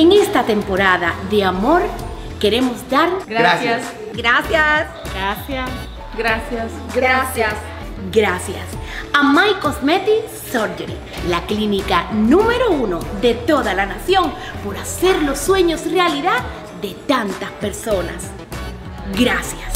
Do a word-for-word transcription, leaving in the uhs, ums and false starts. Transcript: En esta temporada de amor queremos dar gracias. Gracias. Gracias. Gracias. Gracias. Gracias a My Cosmetic Surgery, la clínica número uno de toda la nación por hacer los sueños realidad de tantas personas. Gracias.